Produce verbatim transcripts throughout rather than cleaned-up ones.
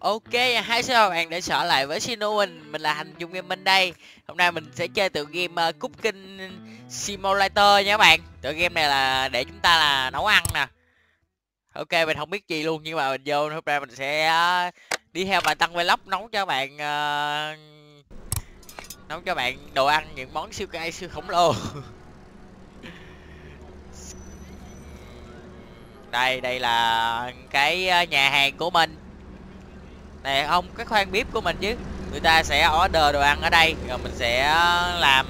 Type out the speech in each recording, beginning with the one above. Ok, hi xin chào bạn đã trở lại với Sinoin. Mình là Thành Trung Gaming đây. Hôm nay mình sẽ chơi tựa game uh, Cooking Simulator nha các bạn. Tựa game này là để chúng ta là nấu ăn nè. Ok, mình không biết gì luôn nhưng mà mình vô hôm nay mình sẽ uh, đi theo bà Tân Vlog nấu cho bạn uh, nấu cho bạn đồ ăn, những món siêu cay siêu khổng lồ. Đây, đây là cái nhà hàng của mình. Này ông cái khoang bếp của mình chứ. Người ta sẽ order đồ ăn ở đây, rồi mình sẽ làm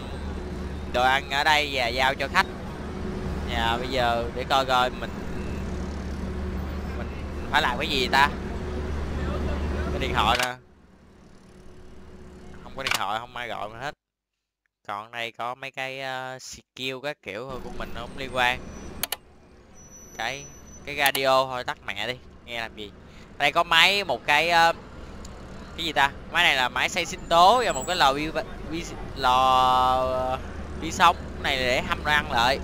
đồ ăn ở đây và giao cho khách. Và bây giờ để coi coi mình Mình phải làm cái gì ta. Cái điện thoại nè. Không có điện thoại không ai gọi mình hết. Còn đây có mấy cái uh, skill các kiểu thôi của mình không liên quan. Cái cái radio thôi tắt mẹ đi, nghe làm gì. Đây có máy, một cái uh, cái gì ta, máy này là máy xay sinh tố và một cái lò vi, vi lò vi sóng này để hâm đồ ăn lại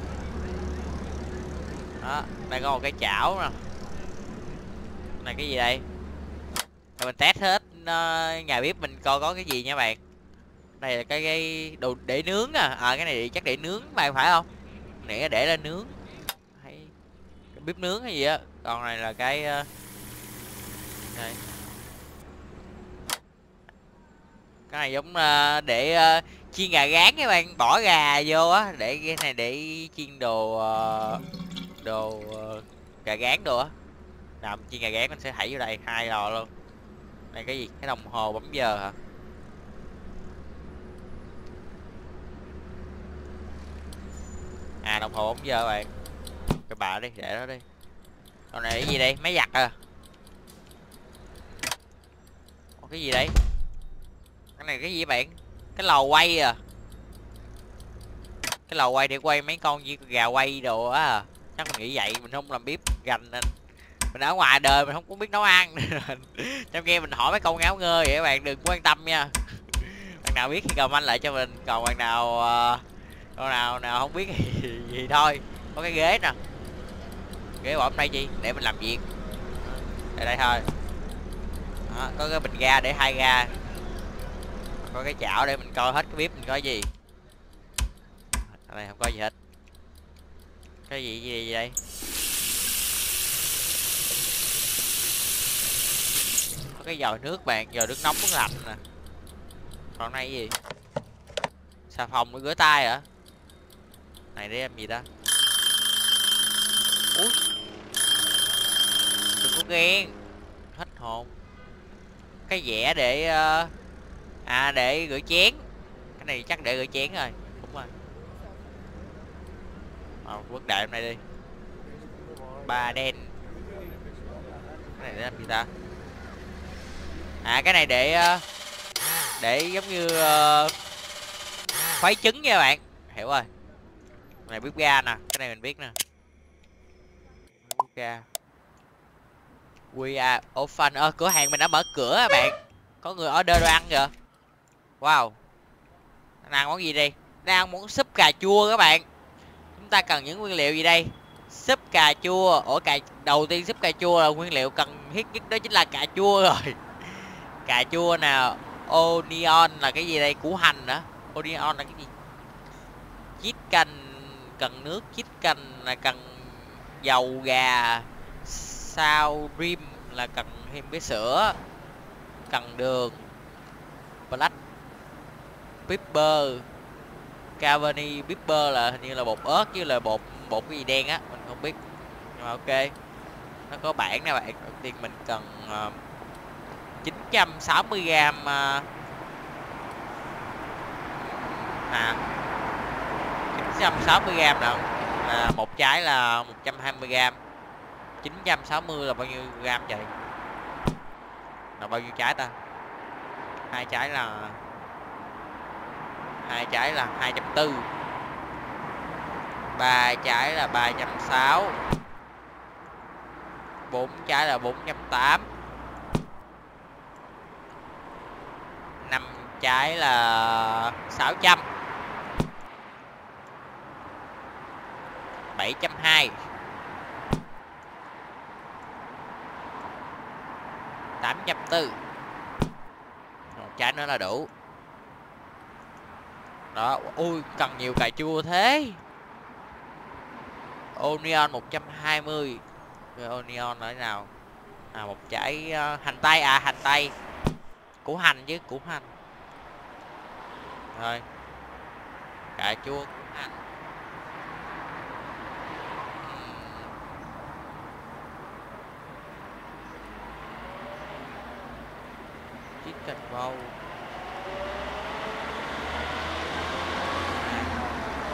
đó. Đây có một cái chảo nè, này cái gì đây. Rồi mình test hết uh, nhà bếp mình coi có cái gì nha bạn. Đây là cái, cái đồ để nướng à. À cái này chắc để nướng bạn phải không, để để lên nướng hay cái bếp nướng hay gì á. Còn này là cái uh, đây. Cái này giống uh, để uh, chiên gà rán các bạn, bỏ gà vô á, để cái này để chiên đồ uh, đồ uh, gà rán đồ á. Làm chiên gà rán mình sẽ thảy vô đây hai lò luôn. Này cái gì, cái đồng hồ bấm giờ hả? À đồng hồ bấm giờ bạn. Cái bà đi, để đó đi. Còn này cái gì đây, máy giặt à? Cái gì đấy, cái này cái gì bạn, cái lò quay à, cái lò quay để quay mấy con gì gà quay đồ á à. Chắc mình nghĩ vậy, mình không làm bếp gành nên mình ở ngoài đời mình không cũng biết nấu ăn. Trong game mình hỏi mấy câu ngáo ngơ vậy các bạn đừng quan tâm nha. Bạn nào biết thì comment lại cho mình, còn bạn nào uh, con nào nào không biết thì gì thôi. Có cái ghế nè, ghế bỏ hôm nay chi để mình làm việc ở đây thôi. Đó, có cái bình ga để hai ga, có cái chảo để mình coi hết cái bếp mình có gì. Ở đây không có gì hết. Cái gì gì, gì đây? Có cái vòi nước bạn, vòi nước nóng nước lạnh nè. Còn này gì? Xà phòng để rửa tay hả? Này để em gì ta? Ủa? Đừng có ghen, hết hồn. Cái dẻ để uh, à để rửa chén, cái này chắc để rửa chén rồi, đúng rồi. Ờ quốc đại hôm nay đi ba đen. Cái này để làm gì ta? À cái này để uh, để giống như uh, khuấy trứng nha bạn, hiểu rồi. Cái này bếp ga nè, cái này mình biết nè, bếp ga. We are open. Ơ, cửa hàng mình đã mở cửa các bạn. Có người order đồ ăn kìa. Wow. Đang ăn món gì đây? Đang ăn món súp cà chua các bạn. Chúng ta cần những nguyên liệu gì đây? Súp cà chua. Ủa cà... Đầu tiên súp cà chua là nguyên liệu cần thiết nhất đó chính là cà chua rồi. Cà chua nào. Onion là cái gì đây? Củ hành nữa. Onion là cái gì? Chiết canh. Cần nước. Chiết canh là cần dầu gà. Sao rim là cần thêm cái sữa, cần đường, black pepper, cavani pepper là hình như là bột ớt chứ là bột bột cái gì đen á mình không biết. Nhưng mà ok nó có bảng nè bạn. Đầu tiên mình cần uh, chín trăm sáu mươi gam uh, à chín trăm sáu mươi gam nào là một trái là một trăm hai mươi gam. Chín trăm sáu mươi là bao nhiêu gram vậy? Là bao nhiêu trái ta? Hai trái là hai trái là hai trăm bốn mươi. Ba trái là ba trăm sáu mươi. Bốn trái là bốn trăm tám mươi. Năm trái là sáu trăm. bảy trăm hai mươi. tám trăm bốn mươi. Một trái nữa là đủ. Đó, ui cần nhiều cà chua thế. Onion một trăm hai mươi. Rồi onion ở nào? À một trái uh, hành tây, à hành tây. Củ hành chứ, củ hành. Rồi. Cà chua, củ hành. Chicken bowl.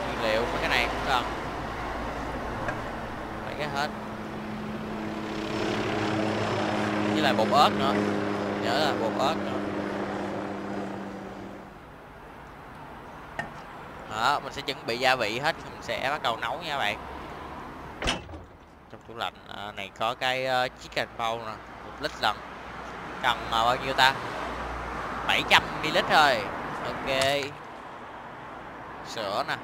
Nguyên liệu mấy cái này cũng cần. Mấy cái hết. Với lại bột ớt nữa. Nhớ là bột ớt nữa. Đó, mình sẽ chuẩn bị gia vị hết, mình sẽ bắt đầu nấu nha bạn. Trong tủ lạnh này có cái chicken bowl nè, một lít lần. Cần bao nhiêu ta? bảy trăm mi li lít thôi. Ok. Sữa nè.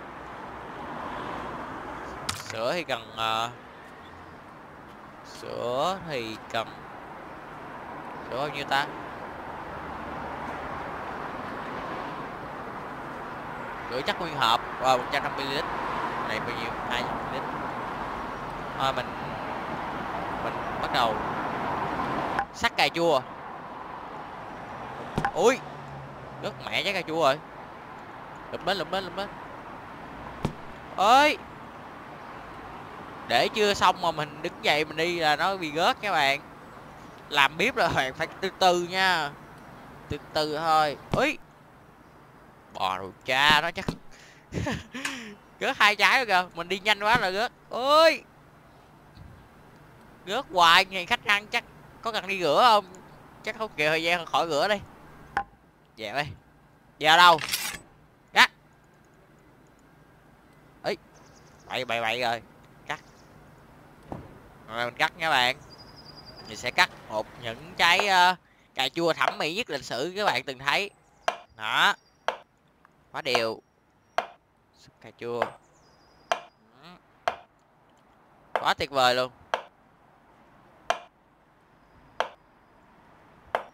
Sữa thì cần uh... sữa thì cần sữa bao nhiêu ta? Sữa chắc nguyên hộp vào wow, một trăm năm mươi mi li lít. Này bao nhiêu? hai trăm mi li lít. Thôi mình mình bắt đầu sắc cà chua. Ui, rất mẹ trái cà chua rồi. Lụm bến, lụm bến, lụm bến. Ơi, để chưa xong mà mình đứng dậy mình đi là nó bị gớt các bạn. Làm bếp là hoàn phải từ từ nha. Từ từ thôi. Ui, bò đồ cha nó chắc gớt hai trái rồi kìa. Mình đi nhanh quá là gớt. Ui, gớt hoài ngày khách ăn chắc có cần đi rửa không? Chắc không kịp thời gian khỏi rửa đi. Dẹp đi. Giờ đâu? Cắt. Ấy. Bậy bậy bậy rồi. Cắt. Rồi mình cắt nha bạn. Mình sẽ cắt một những trái uh, cà chua thẩm mỹ nhất lịch sử các bạn từng thấy. Đó. Quá đều. Cà chua. Quá tuyệt vời luôn.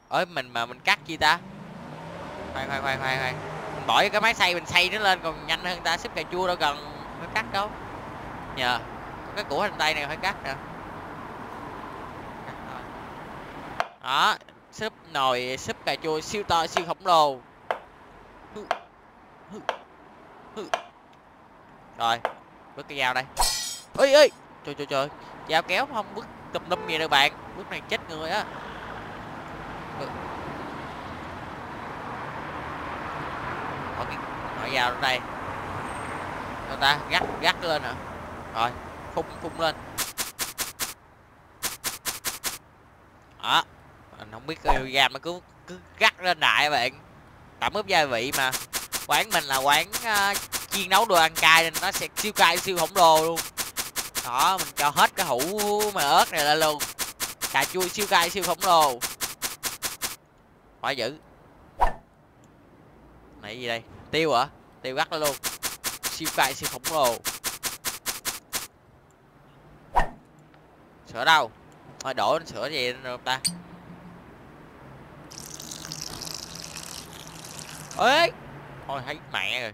Ơi mình mà mình cắt chi ta? Khoan khoan khoan khoan khoan. Mình bỏ cái máy xay mình xay nó lên còn nhanh hơn ta, xếp cà chua đâu cần phải cắt đâu. Nhờ. Cái củ hành tây này phải cắt nè. Đó, xếp nồi xếp cà chua siêu to siêu khổng lồ. Rồi, bước cái dao đây. Ơi ơi, trời trời trời. Dao kéo không bước tùm lum vậy đâu bạn. Bước này chết người á. Nó vào đây người ta gắt gắt lên hả? Rồi phun phun lên đó, mình không biết ra mà cứ cứ gắt lên đại bạn. Tẩm ướp gia vị mà quán mình là quán uh, chiên nấu đồ ăn cay nên nó sẽ siêu cay siêu khổng lồ luôn đó. Mình cho hết cái hũ mà ớt này lên luôn, cà chua siêu cay siêu khổng lồ quá dữ. Này gì đây? Tiêu hả? Tiêu gắt lên luôn. Siêu cay siêu khổng lồ. Sữa đâu? Thôi đổ sữa gì rồi ta? Ê! Thôi thấy mẹ rồi.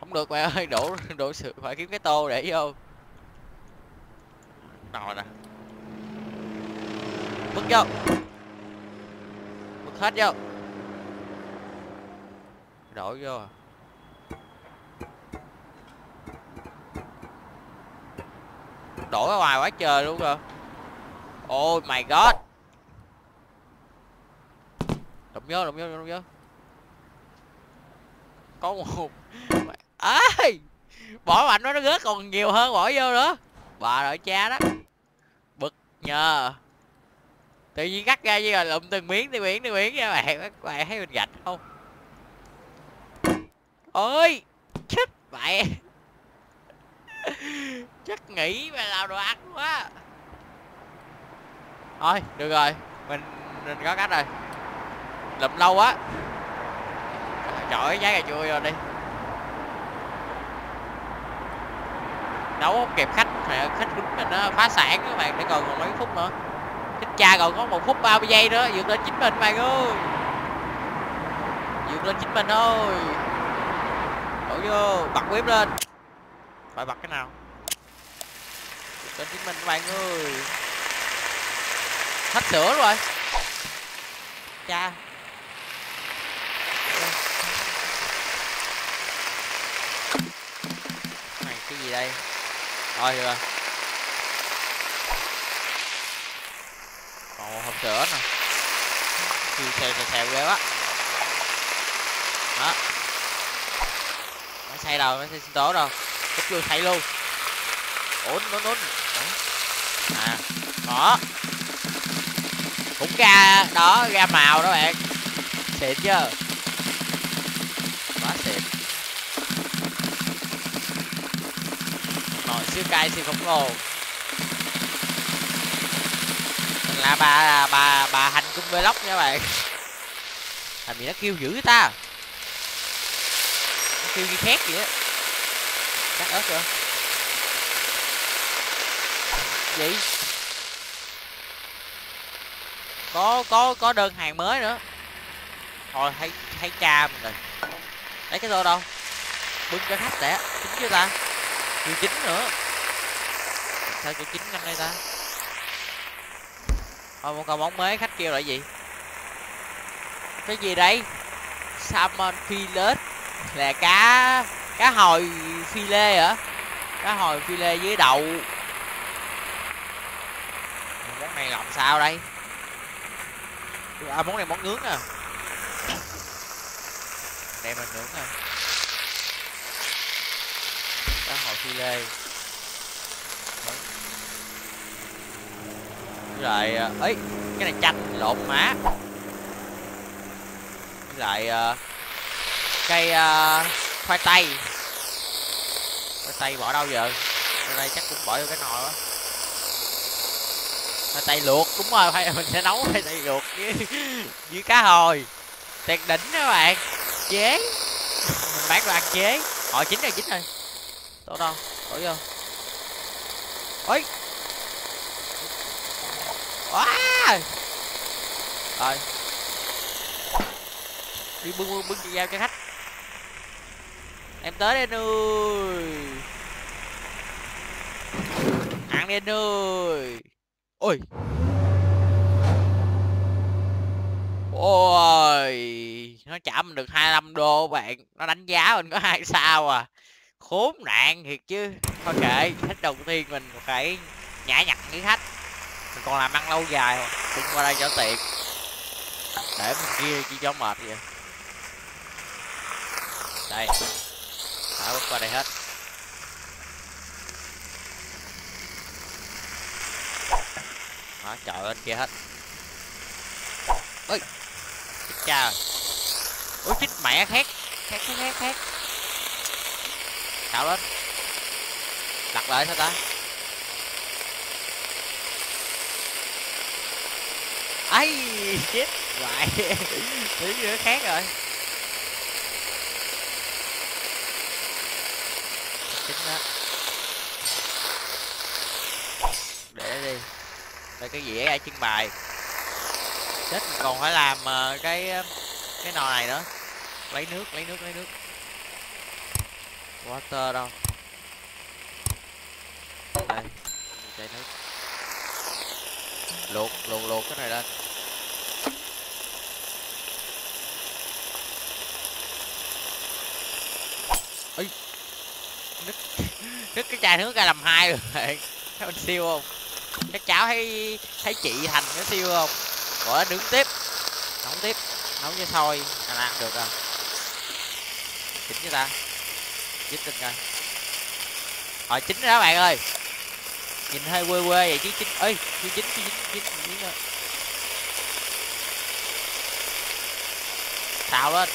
Không được mẹ ơi, đổ đổ sữa phải kiếm cái tô để vô. Nồi nè. Bứt vô. Bứt hết vô. Đổ vô. Đổ ra ngoài quá trời luôn rồi. Oh my god. Đụng vô, đụng vô, đụng vô. Có một. Ê! Bỏ mạnh nó nó rớt còn nhiều hơn bỏ vô nữa. Bà đợi cha đó. Bực nhờ. Tự nhiên cắt ra chứ rồi lụm từng miếng, từng miếng, từng miếng nha bạn. Các bạn thấy mình gạch không? Ôi chết mẹ. Chắc nghĩ mày làm đồ ăn quá. Thôi được rồi, mình mình có cách rồi. Lụm lâu quá. Trời, trái cà chua rồi đi. Nấu không kịp khách, khách mình nó phá sản các bạn, để còn còn mấy phút nữa. Chết cha, còn có một phút ba mươi giây nữa, vượt lên chính mình mày ơi, vượt lên chính mình ơi, đổ vô, bật web lên, phải bật cái nào, vượt lên chính mình mày ơi, hết sữa rồi, cha. Gì đây? Thôi rồi. Còn một hộp sữa nè. Xèo xèo xèo ghê quá. Đó. Nó xay đầu, nó xay sinh tố rồi. Cúp vô xay luôn. Ổn, nó nốt. À, đó. Cũng ra đó, ra màu đó bạn. Xịn chưa? Quá xịn. Siêu cay siêu khổng lồ là bà bà bà Hành Trung Vlog nha bạn. Làm gì nó kêu dữ ta, nó kêu gì khét vậy á, cắt ớt rồi gì, có có có đơn hàng mới nữa. Thôi thấy thấy cha mình rồi, lấy cái tô đâu bưng cho khách để chính chưa ta, chỗ chín nữa. Sao chỗ chín năm nay ta? Thôi một cầu bóng mới, khách kêu lại gì? Cái gì đây? Salmon fillet là cá cá hồi phi lê hả? Cá hồi phi lê với đậu. Món này làm sao đây? À, món này món nướng à? Đây mình nướng à? Cá hồi phi lê rồi ấy, cái này chanh lộn má, lại cây uh, khoai tây, khoai tây bỏ đâu giờ? Ở đây chắc cũng bỏ vô cái nồi quá. Khoai tây luộc, đúng rồi, khoai mình sẽ nấu khoai tây luộc với với cá hồi tuyệt đỉnh các bạn. Chế mình bán đồ ăn chế. Họ chín rồi, chín rồi. Đổ đâu? Đổ vô. Ôi. Wow. Rồi. Đi bưng bưng bưng giao cho khách. Em tới đây nuôi. Ăn đi nuôi. Ôi. Ôi, nó trả mình được hai mươi lăm đô bạn. Nó đánh giá mình có hai sao à. Khốn nạn thiệt chứ. Thôi kệ, khách đầu tiên mình phải nhã nhặn với khách. Mình còn làm ăn lâu dài mà. Đừng qua đây cho tiện. Để bên kia chi cho mệt vậy. Đây. Thả bước qua đây hết. Đó, trời bên kia hết. Ôi. Chết cha rồi. Ôi chết mẹ khét. Khét khét khét khét. Cạo lên, đặt lại sao ta? Ấy chết lại, tí nữa khác rồi. Chính đó. Để đi. Đây cái dĩa ai trưng bày. Chết mình còn phải làm cái cái nồi này nữa. Lấy nước, lấy nước, lấy nước. Water đâu? Đây, chảy nước. Luộc, luộc, luộc cái này lên. Ê, nứt, nứt cái chai nước ra làm hai rồi. Thấy mình siêu không? Các cháu thấy thấy chị Thành nó siêu không? Bỏ đứng tiếp, nóng tiếp, nóng với sôi là ăn được rồi. Chính như ta. Dính lên coi. Hồi chín đó bạn ơi. Nhìn hơi quê quê vậy chứ chín. Ơi chứ chín chứ chín chín rồi. Xào lên.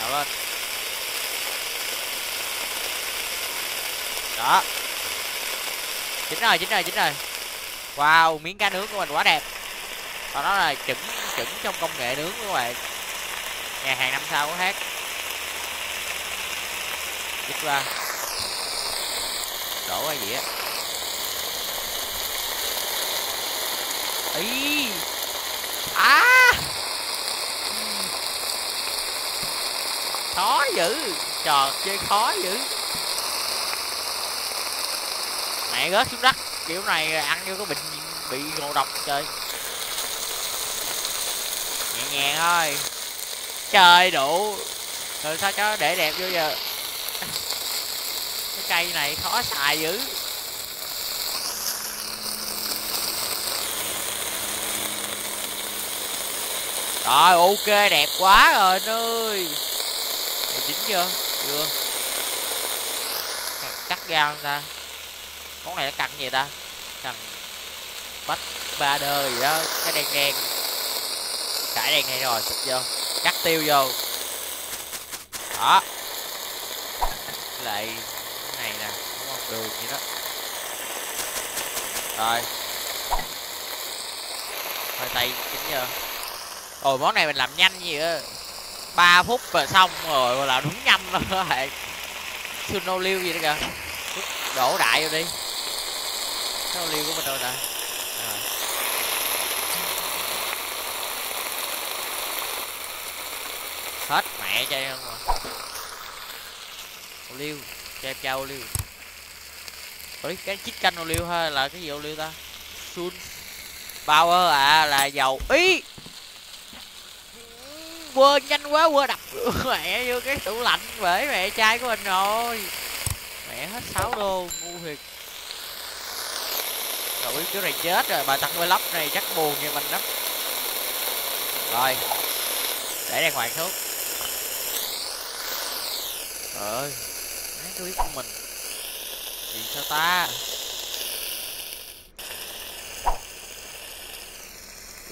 Xào lên. Đó. Chín rồi, chín rồi, chín rồi. Wow, miếng cá nướng của mình quá đẹp. Còn đó là chuẩn chuẩn trong công nghệ nướng các bạn, nhà hàng năm sao có hát. Dứt ra đổ hay gì á. Ý á à. Khó dữ, trò chơi khó dữ. Mẹ rớt xuống đất kiểu này ăn vô có bệnh bị ngộ độc trời. Nhẹ nhàng thôi. Trời đủ. Rồi sao cho để đẹp vô giờ. Cái cây này khó xài dữ. Rồi ok đẹp quá rồi anh ơi. Mày dính chưa? Chưa. Cắt ra không ta? Món này nó cần gì ta? Cần bách ba đơ gì đó. Cái đen đen. Cải đen này rồi xịt vô. Cắt tiêu vô. Đó. Lại này nè. Đúng không? Đường vậy đó. Rồi. Thôi tay chính vô. Ôi món này mình làm nhanh gì á, ba phút rồi xong rồi, là đúng nhanh luôn đó hệ. Suno liêu gì đó kìa. Đổ đại vô đi. Suno liêu của mình rồi nè. À. Hết mẹ cho em mà. Ô liêu, cho em trao ô liêu. Ôi cái chiếc canh ô liêu hay là cái gì ô liêu ta? Sun Power à, là dầu. Ý quên nhanh quá, quên đập mẹ vô cái tủ lạnh bể mẹ trai của mình rồi. Mẹ hết sáu đô ngu thiệt. Rồi cái này chết rồi, bà Tân Vlog này chắc buồn như mình lắm. Rồi để đàng hoàng thuốc. Trời ơi mấy túi của mình thì sao ta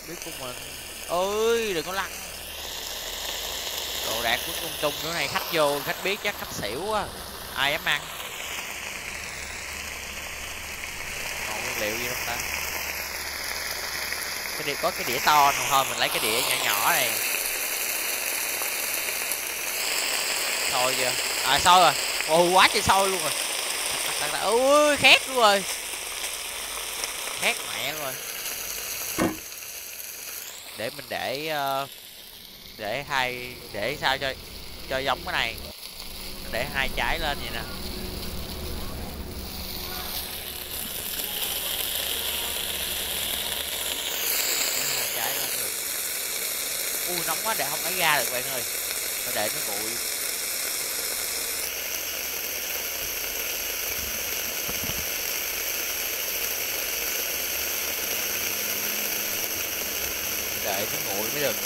biết của mình. Ôi đừng có lăn đồ đạc của tung tung chỗ này, khách vô khách biết chắc khách xỉu quá ai dám ăn. Còn nguyên liệu gì không ta? Cái đĩa có cái đĩa to không, thôi mình lấy cái đĩa nhỏ nhỏ này thôi chưa à, sôi rồi. Ồ quá trời sôi luôn rồi. Ui khét luôn rồi, khét mẹ luôn rồi. Để mình để uh... để hai để sao cho cho giống cái này, để hai trái lên vậy nè. Hai trái lên được. Ui nóng quá để không lấy ra được bạn ơi, phải để nó nguội. Để nó nguội mới được.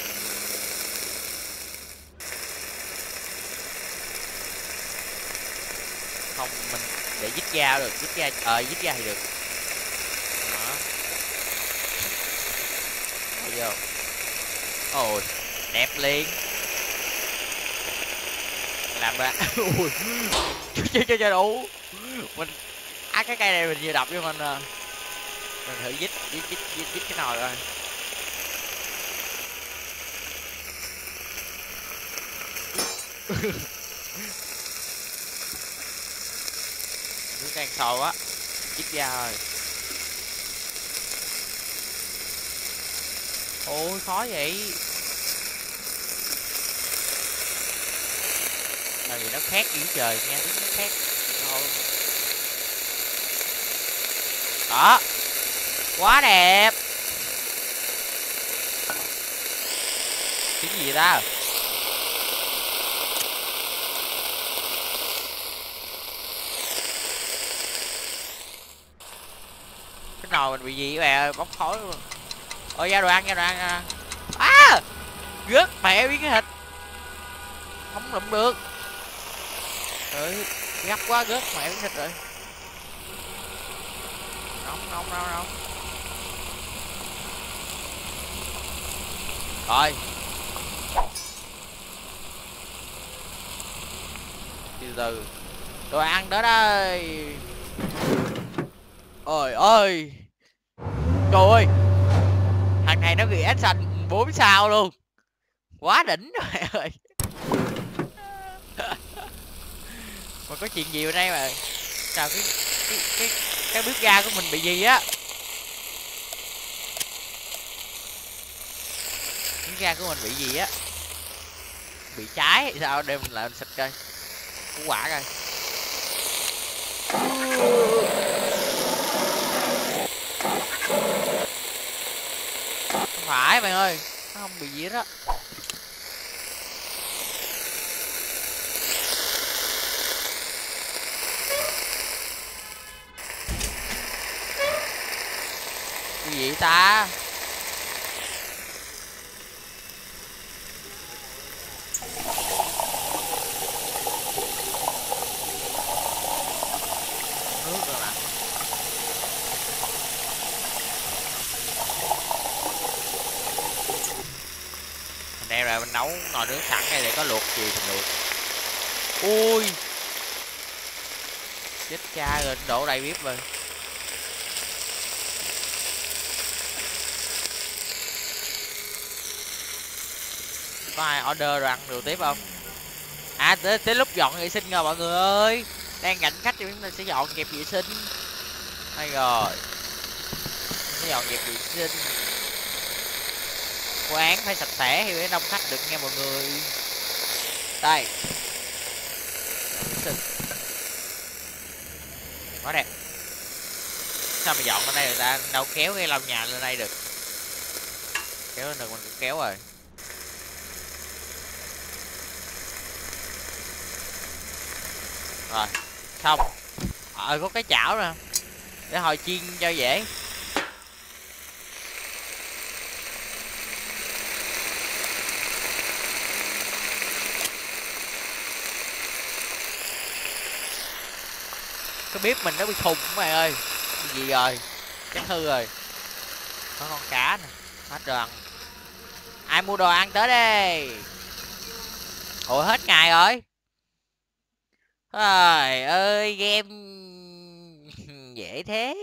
Không mình để dít da được, dít da ờ dít da thì được. Đó. Thấy không? Ôi, đẹp liền. Làm ra. Ui. Chơi chơi chơi đủ. Mình á à, cái cây này mình vừa đập vô mình. Mình thử dít dít dít dít, dít cái nồi rồi. Nước đang sôi quá, chích ra rồi. Ôi khó vậy. Tại vì nó khét dữ trời, nghe tiếng nó khét. Thôi. Đó. Quá đẹp. Tiếng gì ta? Nồi mình bị gì mẹ, bốc khói luôn. Ôi ra đồ ăn, ra đồ ăn á à, rớt mẹ biết cái thịt không lụm được. Ừ, gấp quá rớt mẹ miếng thịt rồi. Nóng nóng nóng nóng rồi. Từ từ đồ ăn đó đây. Ôi ơi trời ơi, thằng này nó reaction bốn sao luôn, quá đỉnh rồi ơi. Mà có chuyện gì ở đây mà sao cái cái, cái, cái bếp ga của mình bị gì á. Bếp ga của mình bị gì á, bị cháy sao. Đem lại mình xịt coi củ quả coi. Không phải bạn ơi, nó không bị gì hết á. Cái gì ta? Mình nấu nồi nướng sẵn này để có luộc gì mình luộc. Ui chết cha rồi, đổ đầy bếp rồi. Có ai order rồi ăn đồ tiếp không? À tới, tới lúc dọn vệ sinh rồi mọi người ơi, đang gạnh khách thì mình sẽ dọn dẹp vệ sinh. Hay rồi mình sẽ dọn dẹp vệ sinh, quán phải sạch sẽ thì mới đông khách được nha mọi người. Đây quá đẹp, sao mà dọn lên đây, người ta đâu kéo cái lau nhà lên đây được, kéo lên được mình cũng kéo rồi. Rồi xong ờ có cái chảo nè để hồi chiên cho dễ. Cái bếp mình nó bị thùng mày ơi, cái gì rồi, chắc hư rồi. Có con cá nè, hết rồi ăn. Ai mua đồ ăn tới đây. Ủa hết ngày rồi. Trời ơi game dễ thế.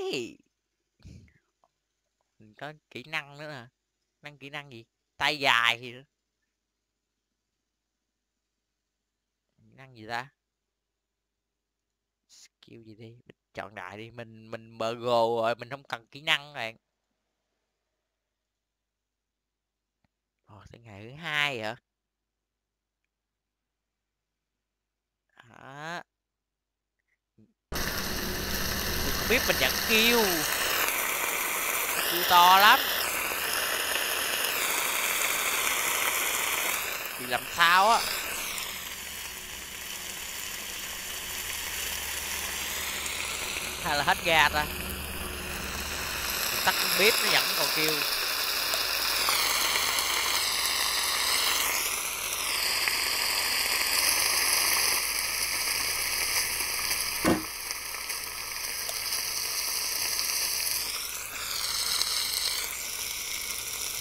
Mình có kỹ năng nữa hả? Năng kỹ năng gì? Tay dài gì nữa. Kỹ năng gì ta? Kêu gì đi, chọn đại đi, mình mình bờ gồ rồi, mình không cần kỹ năng bạn. Ồ, tới ngày thứ hai hả? Hả? Mình không biết, mình vẫn kêu, kêu to lắm. Thì làm sao á? Hay là hết ga ta, tắt bếp nó vẫn còn kêu.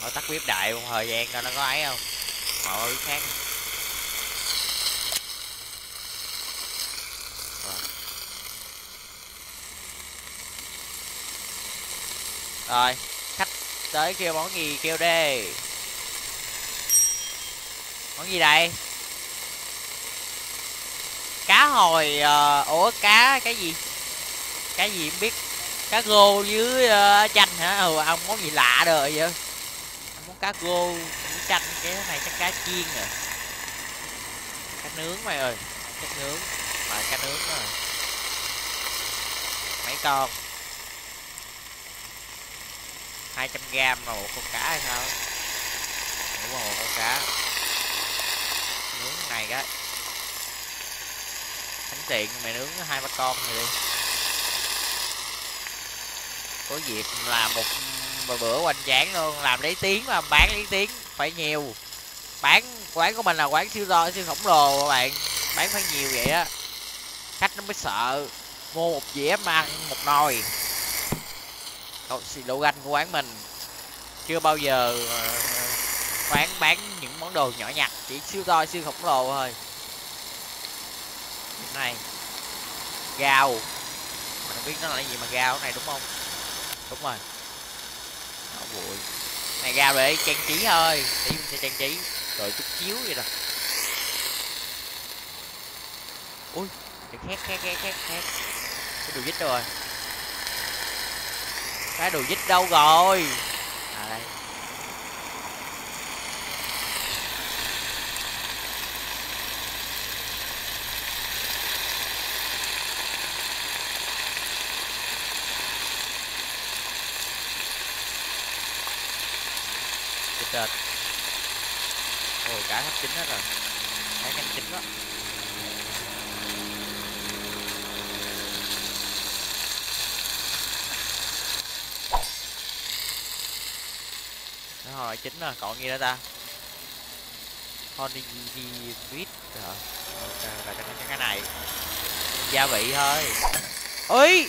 Họ tắt bếp đại một thời gian rồi nó có ấy không, họ bếp khác. Rồi, khách tới kêu món gì kêu đi. Món gì đây? Cá hồi, uh, ủa cá cái gì? Cái gì không biết. Cá gô với uh, chanh hả? Ừ, ông món gì lạ đời vậy? Món cá gô với chanh, cái này chắc cá chiên rồi. Cá nướng mày ơi, cá nướng, mà cá nướng rồi. Mấy con hai trăm gram là một con cá hay sao? Đúng rồi, một con cá. Nướng này cái thánh tiện, mày nướng hai ba con rồi đi. Có việc là một bữa hoành tráng luôn, làm lấy tiếng mà bán lấy tiếng phải nhiều. Bán quán của mình là quán siêu to siêu khổng lồ các bạn, bán phải nhiều vậy á. Khách nó mới sợ, mua một dĩa mà ăn một nồi. Lộ ganh của quán mình chưa bao giờ quán bán những món đồ nhỏ nhặt, chỉ siêu to siêu khổng lồ thôi. Cái này gao, mình không biết nó là cái gì mà gao này đúng không? Đúng rồi. Đó, bụi này gao để trang trí thôi, để mình sẽ trang trí rồi chút chiếu vậy nè. Ui khét khét khét khét khét Cái đồ dít đâu rồi? Cái đồ dít đâu rồi? À đây. Chết. Ôi cá hấp chín hết rồi. Cá canh chín đó. Nó hồi chín rồi, còn nghe đó ta. Honey Beat hả? Là cái này. Gia vị thôi. Ôi.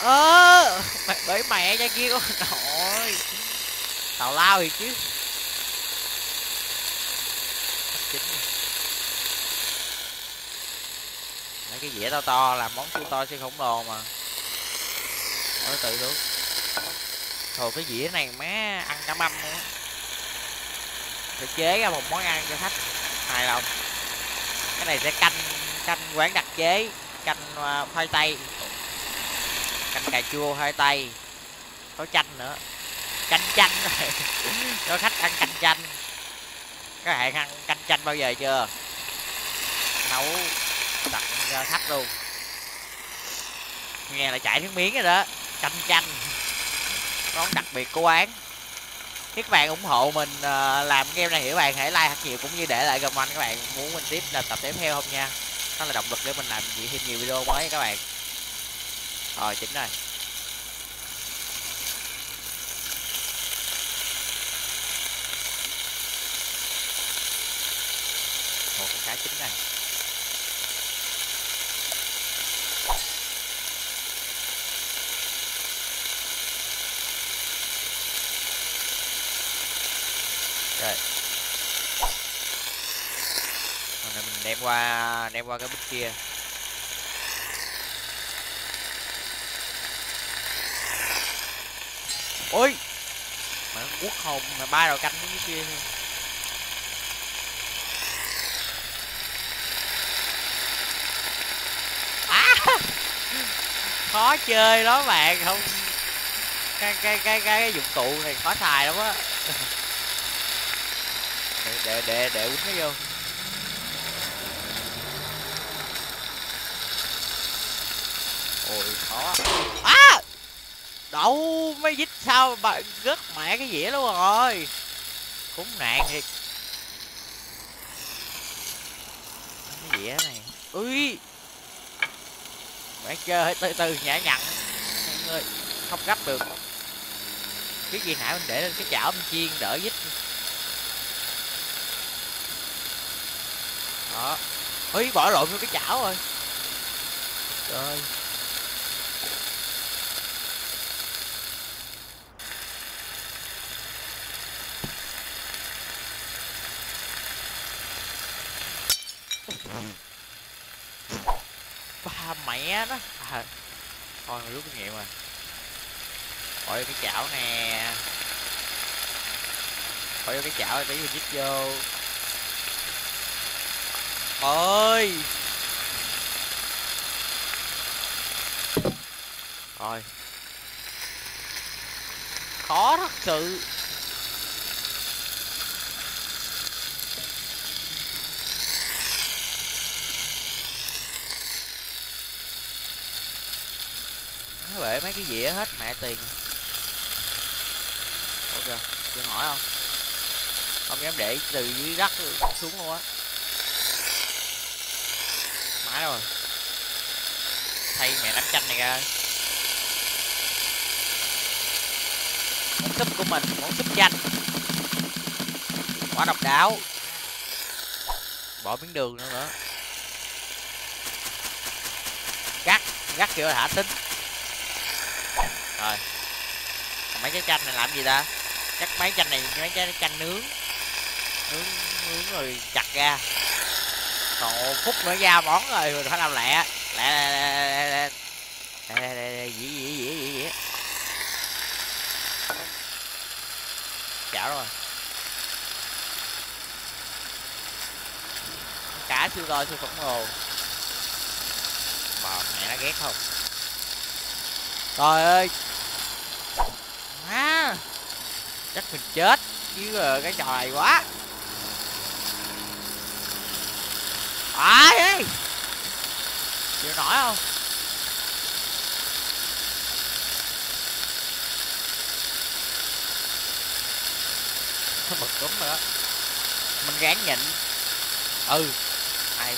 Ơ, à, mày bởi mẹ ra kia con nội. Tào lao thì chứ. Mấy cái dĩa to to làm món siêu to siêu khổng lồ mà. Ôi tự luôn. Thôi cái dĩa này má ăn cả mâm luôn á. Phải chế ra một món ăn cho khách hài lòng. Cái này sẽ canh canh quán đặc chế, canh khoai tây, canh cà chua khoai tây, có chanh nữa. Canh chanh này cho khách ăn canh chanh. Các bạn ăn canh chanh bao giờ chưa? Nấu đặt cho khách luôn. Nghe là chảy nước miếng rồi đó. Canh chanh, món đặc biệt của quán. Nếu các bạn ủng hộ mình làm game này thì các bạn hãy like thật nhiều, cũng như để lại comment các bạn muốn mình tiếp là tập tiếp theo không nha. Đó là động lực để mình làm thêm nhiều video mới các bạn. Rồi chính rồi. Cá chín này. Rồi. Còn này mình đem qua đem qua cái bếp kia. Ôi. Mà nó quốc hồn mà ba đầu canh cái kia. Khó chơi đó bạn, không cái cái cái cái dụng cụ này khó xài lắm á. để để để để uống nó vô. Ôi khó á, à! Đậu mới dít sao mà rớt mẹ cái dĩa luôn rồi, khốn nạn thiệt cái dĩa này. Ui bạn chơi từ từ nhẹ nhặn ơi, không gấp được. Cái gì nãy mình để lên cái chảo mình chiên đỡ dít đó. Ui bỏ lộn vô cái chảo rồi. Trời mẹ đó. À, thôi mình rút kinh nghiệm rồi. Bỏ vô cái chảo nè. Bỏ vô cái chảo để mình dít vô. Ôi. Rồi. Khó thật sự. Bể mấy cái dĩa hết mẹ tiền. Ok, đừng hỏi không. Không dám để từ dưới đất xuống luôn á. Mãi đâu rồi. Thay mẹ đắp chanh này ra. Món súp của mình, món súp chanh. Quá độc đáo. Bỏ miếng đường nữa nữa. Gắt, gắt kiểu là thả tính. Rồi. Mấy cái chanh này làm gì ta? Chắc mấy chanh này mấy cái chanh nướng. Nướng nướng rồi chặt ra. Còn phút nữa ra món rồi, rồi phải làm lẹ. Lẹ lẹ lẹ lẹ dĩ dĩ dĩ dĩ dĩ. Chảo rồi. Cá siêu to siêu khổng lồ. Bà mẹ nó ghét không? Trời ơi, má, chắc mình chết chứ cái trò này quá. Ai ấy, chịu nổi không? Bực cúm rồi đó. Mình gán nhịn. Ừ. Hay.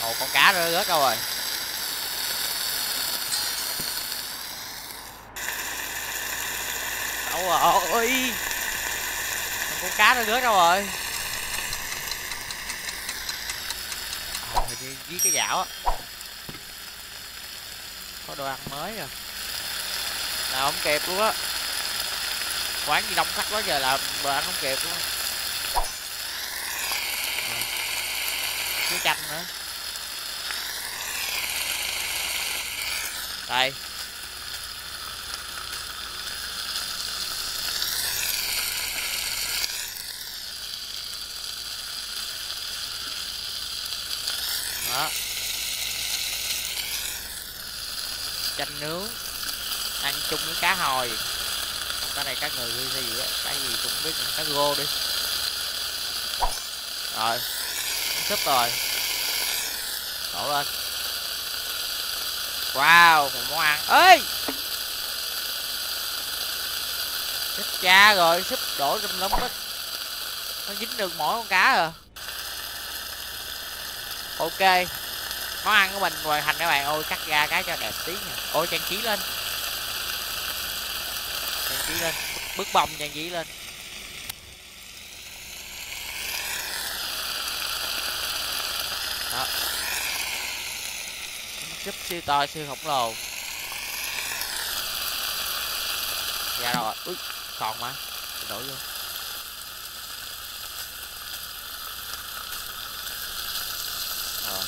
Ồ, con cá rớt rớt đâu rồi. Đâu rồi? Con cá rớt rớt đâu rồi? Ờ, đi với cái dạo á. Có đồ ăn mới rồi. Nào không kịp luôn á. Quán gì đông khách quá giờ là bà ăn không kịp luôn. Chứ chanh nữa. Đây. Đó. Chanh nướng. Ăn chung với cá hồi. Cái này các người cái gì á, cái gì cũng biết, cá rô đi. Rồi, súp rồi, đổ lên. Wow, một món ăn. Ê, súp cha rồi, súp đổ trong lắm ít, nó dính được mỗi con cá rồi. Ok, món ăn của mình hoàn thành các bạn. Ôi, cắt ra cái cho đẹp tí nha. Ôi, trang trí lên. Lên bước bông trang trí lên. Đó. Súp siêu to siêu khổng lồ. Dạ rồi. Úi, còn mà đổ vô. Rồi.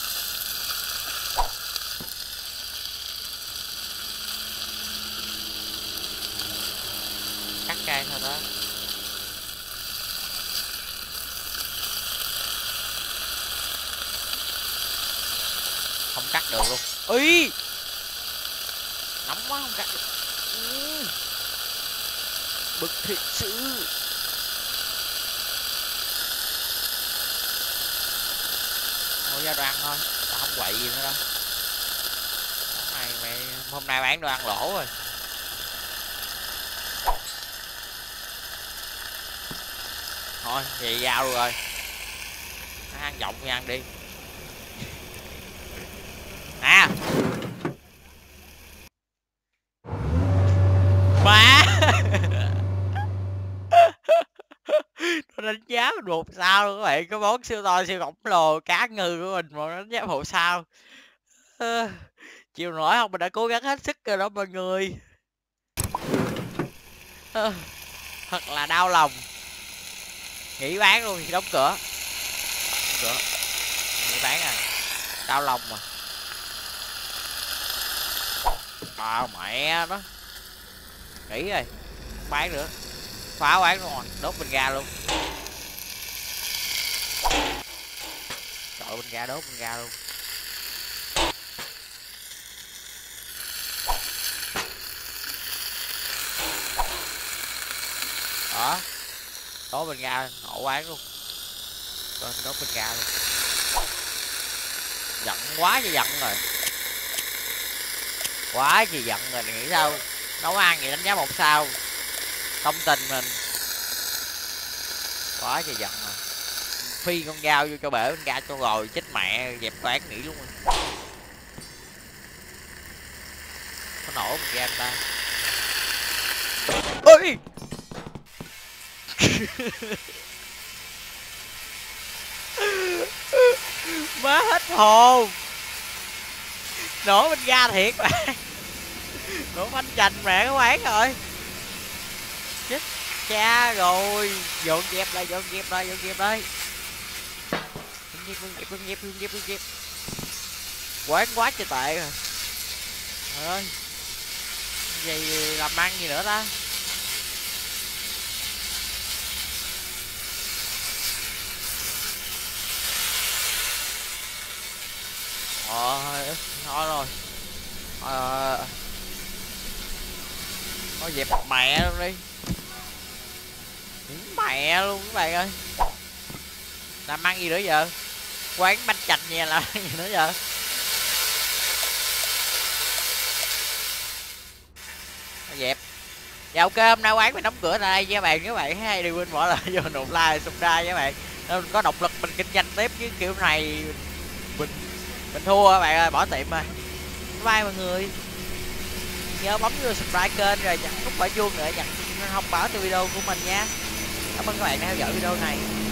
Thôi đó. Không cắt được luôn. Ý, nóng quá không cắt được. Ừ. Bực thiệt sự. Ngồi ra đồ ăn thôi, tao không quậy gì nữa đâu. Hôm nay mày, hôm nay bán đồ ăn lỗ rồi. Thôi về giao rồi, ăn giọng thì ăn đi à. Ba nó đánh giá mình một sao luôn các bạn. Cái món siêu to siêu khổng lồ cá ngừ của mình mà nó đánh giá một sao. À, chịu nổi không, mình đã cố gắng hết sức rồi đó mọi người. À, thật là đau lòng. Nghỉ bán luôn thì đóng cửa. Đóng cửa. Nghỉ bán à. Đau lòng mà. À mẹ nó. Nghỉ rồi. Bán nữa. Phá quán luôn rồi. Đốt bình ga luôn. Trời bình ga đốt bình ga luôn. Đó. Đốt bình ga nổ quán luôn. Đốt bình ga luôn. Giận quá chứ giận rồi. Quá gì giận rồi, nghĩ sao nấu ăn vậy đánh giá một sao. Công tình mình. Quá gì giận rồi. Phi con dao vô cho bể bình ga cho rồi. Chết mẹ, dẹp quán nghỉ luôn. Có nổ bình ga ta. Ôi. Má hết hồn. Nổ bên ga thiệt bạn. Nổ bánh chành mẹ các bạn rồi. Chết cha rồi. Dọn dẹp lại, dọn dẹp lại, dọn dẹp lại. Dẹp, dẹp, dẹp, dẹp, dẹp. Quán quá trời tệ rồi. Trời ơi. Vậy làm ăn gì nữa ta. Ờ, thôi rồi. Ờ, Nó dẹp mẹ luôn đi. Mẹ luôn các bạn ơi. Làm ăn gì nữa giờ? Quán bánh chạch nhà làm gì nữa giờ? Nó dẹp. Dạ ok, hôm nay quán mình đóng cửa tại đây nha các bạn. Các bạn hãy đừng quên bỏ lại vô nụ like, subscribe nha các bạn. Nên có động lực mình kinh doanh tiếp, chứ kiểu này mình mình thua các bạn ơi, bỏ tiệm rồi. Bye bye mọi người. Nhớ bấm vô subscribe kênh rồi nhấn nút quả chuông nữa, nhấn thông báo từ video của mình nha. Cảm ơn các bạn đã theo dõi video này.